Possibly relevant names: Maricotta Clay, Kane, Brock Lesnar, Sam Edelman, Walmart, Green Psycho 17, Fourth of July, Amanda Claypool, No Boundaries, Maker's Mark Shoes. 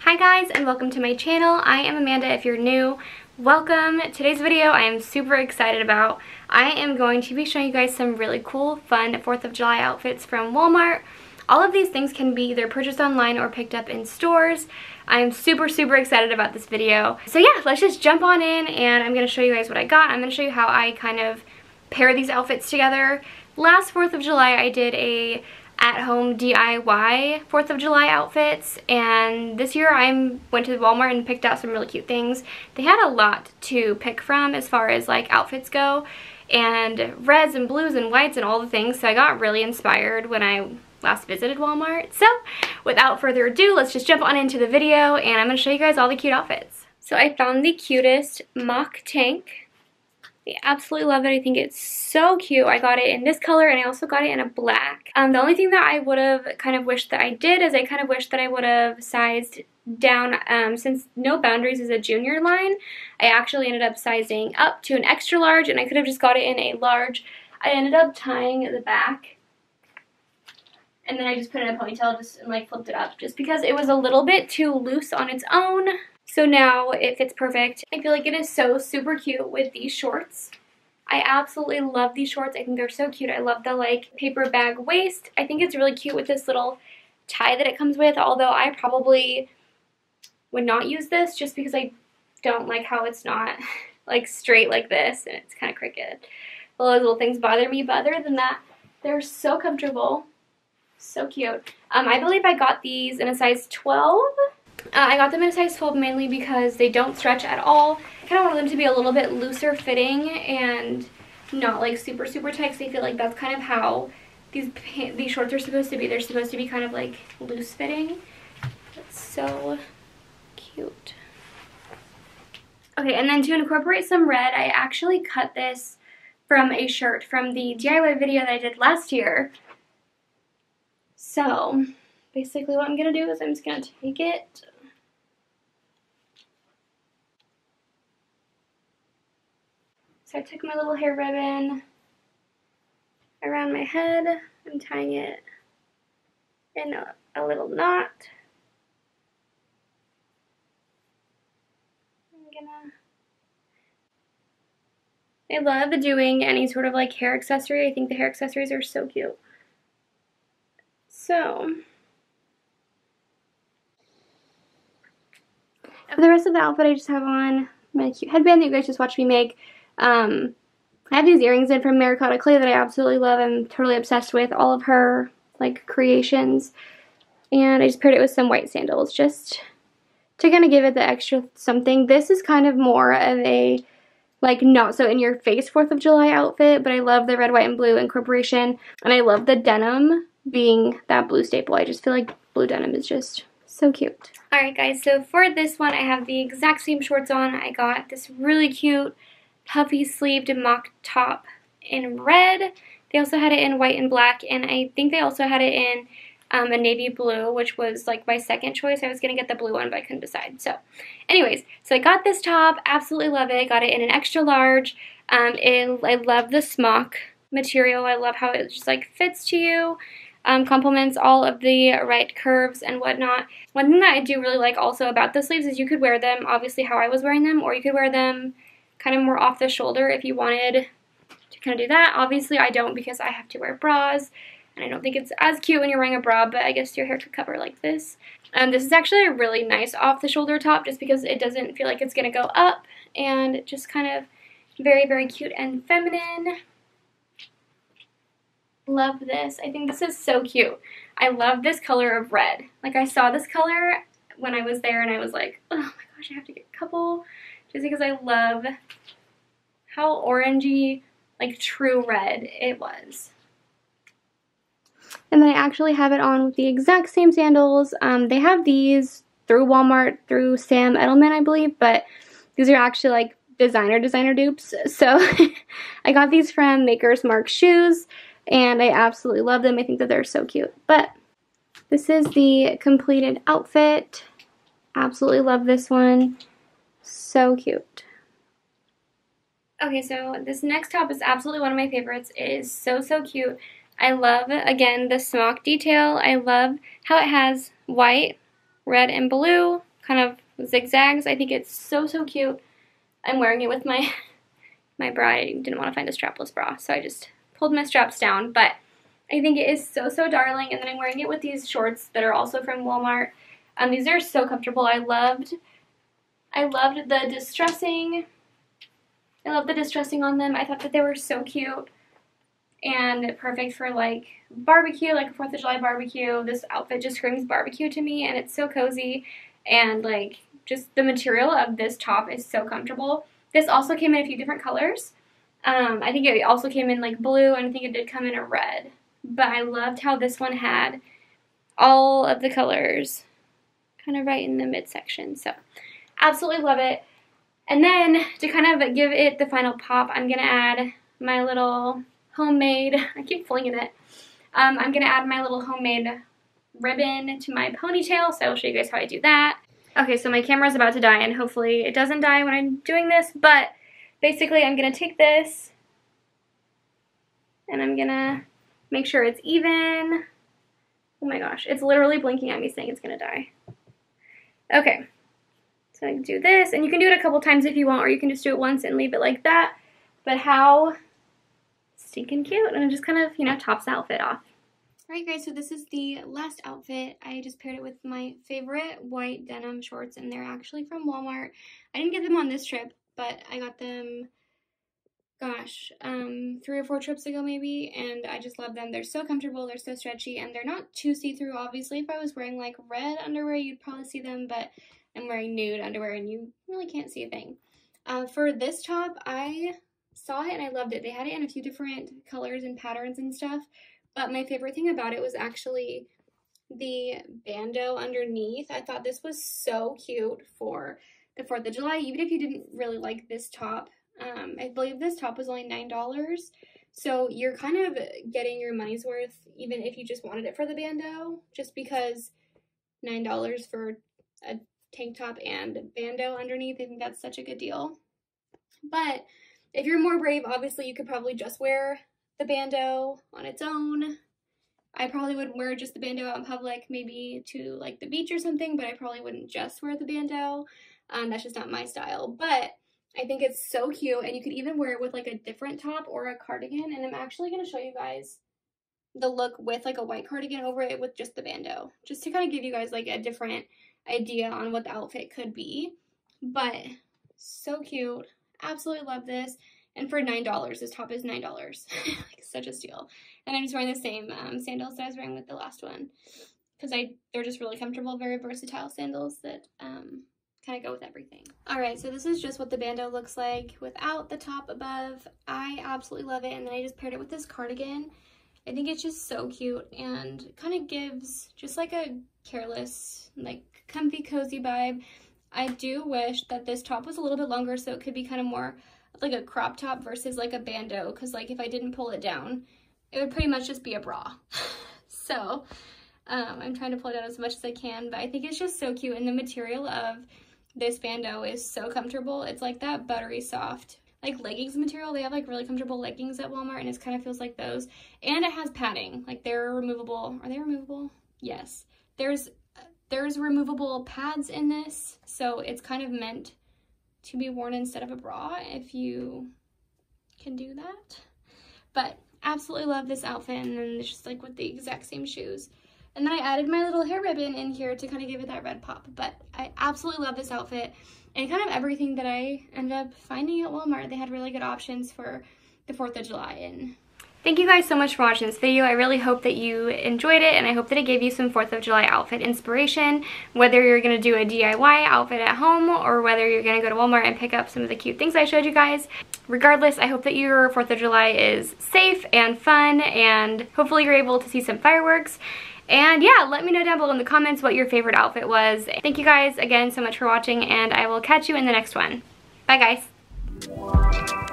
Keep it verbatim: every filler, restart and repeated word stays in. Hi guys, and welcome to my channel. I am Amanda. If you're new, welcome. Today's video I am super excited about. I am going to be showing you guys some really cool, fun fourth of July outfits from Walmart. All of these things can be either purchased online or picked up in stores. I am super, super excited about this video. So yeah, let's just jump on in and I'm going to show you guys what I got. I'm going to show you how I kind of pair these outfits together. Last fourth of July I did a at-home D I Y fourth of July outfits, and this year I went to Walmart and picked out some really cute things. They had a lot to pick from as far as like outfits go, and reds and blues and whites and all the things, so I got really inspired when I last visited Walmart. So without further ado, let's just jump on into the video and I'm going to show you guys all the cute outfits. So I found the cutest mock tank. I absolutely love it. I think it's so cute. I got it in this color and I also got it in a black. Um, the only thing that I would have kind of wished that I did is I kind of wished that I would have sized down. Um, since No Boundaries is a junior line, I actually ended up sizing up to an extra large and I could have just got it in a large. I ended up tying the back and then I just put it in a ponytail just and like flipped it up just because it was a little bit too loose on its own. So now it fits perfect. I feel like it is so super cute with these shorts. I absolutely love these shorts. I think they're so cute. I love the like paper bag waist. I think it's really cute with this little tie that it comes with, although I probably would not use this just because I don't like how it's not like straight like this and it's kind of crooked. All those little things bother me, but other than that, they're so comfortable. So cute. Um, I believe I got these in a size twelve. Uh, I got them in a size twelve mainly because they don't stretch at all. I kind of wanted them to be a little bit looser fitting and not like super super tight, because I feel like that's kind of how these these shorts are supposed to be. They're supposed to be kind of like loose fitting. It's so cute. Okay, and then to incorporate some red, I actually cut this from a shirt from the D I Y video that I did last year. So basically what I'm going to do is I'm just going to take it. So I took my little hair ribbon around my head. I'm tying it in a, a little knot. I'm gonna... I love doing any sort of like hair accessory. I think the hair accessories are so cute. So for the rest of the outfit, I just have on my cute headband that you guys just watched me make. Um, I have these earrings in from Maricotta Clay that I absolutely love. I'm totally obsessed with all of her, like, creations. And I just paired it with some white sandals just to kind of give it the extra something. This is kind of more of a, like, not-so-in-your-face fourth of July outfit, but I love the red, white, and blue incorporation. And I love the denim being that blue staple. I just feel like blue denim is just so cute. Alright guys, so for this one I have the exact same shorts on. I got this really cute puffy sleeved mock top in red. They also had it in white and black, and I think they also had it in um, a navy blue, which was like my second choice. I was going to get the blue one, but I couldn't decide. So anyways, so I got this top. Absolutely love it. I got it in an extra large. Um, it, I love the smock material. I love how it just like fits to you. Um, complements all of the right curves and whatnot. One thing that I do really like also about the sleeves is you could wear them obviously how I was wearing them, or you could wear them kind of more off the shoulder if you wanted to kind of do that. Obviously I don't, because I have to wear bras and I don't think it's as cute when you're wearing a bra, but I guess your hair could cover like this. Um, this is actually a really nice off the shoulder top just because it doesn't feel like it's going to go up, and it's just kind of very very cute and feminine. Love this. I think this is so cute. I love this color of red. Like, I saw this color when I was there and I was like, oh my gosh, I have to get a couple, just because I love how orangey, like true red it was. And then I actually have it on with the exact same sandals. Um, they have these through Walmart, through Sam Edelman, I believe, but these are actually like designer designer dupes. So I got these from Maker's Mark Shoes. And I absolutely love them. I think that they're so cute. But this is the completed outfit. Absolutely love this one. So cute. Okay, so this next top is absolutely one of my favorites. It is so, so cute. I love, again, the smock detail. I love how it has white, red, and blue, kind of zigzags. I think it's so, so cute. I'm wearing it with my, my bra. I didn't want to find a strapless bra, so I just pulled my straps down. But I think it is so, so darling. And then I'm wearing it with these shorts that are also from Walmart. Um, these are so comfortable. I loved, I loved the distressing. I love the distressing on them. I thought that they were so cute and perfect for like barbecue, like a fourth of July barbecue. This outfit just screams barbecue to me, and it's so cozy, and like just the material of this top is so comfortable. This also came in a few different colors. Um, I think it also came in like blue, and I think it did come in a red. But I loved how this one had all of the colors kind of right in the midsection. So absolutely love it. And then to kind of give it the final pop, I'm going to add my little homemade, I keep flinging it, um, I'm going to add my little homemade ribbon to my ponytail, so I'll show you guys how I do that. Okay, so my camera's about to die, and hopefully it doesn't die when I'm doing this, but basically I'm going to take this, and I'm going to make sure it's even. Oh my gosh, it's literally blinking at me saying it's going to die. Okay. So I can do this, and you can do it a couple times if you want, or you can just do it once and leave it like that. But how stinking cute, and it just kind of, you know, tops the outfit off. All right, guys, so this is the last outfit. I just paired it with my favorite white denim shorts, and they're actually from Walmart. I didn't get them on this trip, but I got them, gosh, um, three or four trips ago maybe, and I just love them. They're so comfortable, they're so stretchy, and they're not too see-through, obviously. If I was wearing, like, red underwear, you'd probably see them, but I'm wearing nude underwear and you really can't see a thing. Uh, for this top, I saw it and I loved it. They had it in a few different colors and patterns and stuff, but my favorite thing about it was actually the bandeau underneath. I thought this was so cute for the fourth of July, even if you didn't really like this top. Um, I believe this top was only nine dollars, so you're kind of getting your money's worth, even if you just wanted it for the bandeau, just because nine dollars for a tank top and bandeau underneath, I think that's such a good deal. But if you're more brave, obviously you could probably just wear the bandeau on its own. I probably would wear just the bandeau out in public, maybe to like the beach or something, but I probably wouldn't just wear the bandeau. Um, that's just not my style, but I think it's so cute, and you could even wear it with like a different top or a cardigan, and I'm actually going to show you guys the look with like a white cardigan over it with just the bandeau, just to kind of give you guys like a different idea on what the outfit could be. But so cute, absolutely love this, and for nine dollars, this top is nine dollars. Like such a steal. And I'm just wearing the same um, sandals that I was wearing with the last one, because I they're just really comfortable, very versatile sandals that um, kind of go with everything. Alright, so this is just what the bandeau looks like without the top above. I absolutely love it, and then I just paired it with this cardigan. I think it's just so cute and kind of gives just like a careless, like comfy, cozy vibe. I do wish that this top was a little bit longer, so it could be kind of more like a crop top versus like a bandeau, because like if I didn't pull it down, it would pretty much just be a bra. So um, I'm trying to pull it down as much as I can, but I think it's just so cute, and the material of this bandeau is so comfortable. It's like that buttery soft like leggings material. They have like really comfortable leggings at Walmart, and it kind of feels like those, and it has padding. Like they're removable. Are they removable? Yes, there's there's removable pads in this, so it's kind of meant to be worn instead of a bra, if you can do that. But absolutely love this outfit, and then it's just like with the exact same shoes. And then I added my little hair ribbon in here to kind of give it that red pop. But I absolutely love this outfit, and kind of everything that I ended up finding at Walmart. They had really good options for the fourth of July. And thank you guys so much for watching this video. I really hope that you enjoyed it, and I hope that it gave you some fourth of July outfit inspiration, whether you're going to do a D I Y outfit at home or whether you're going to go to Walmart and pick up some of the cute things I showed you guys. Regardless, I hope that your fourth of July is safe and fun, and hopefully you're able to see some fireworks. And yeah, let me know down below in the comments what your favorite outfit was. Thank you guys again so much for watching, and I will catch you in the next one. Bye guys.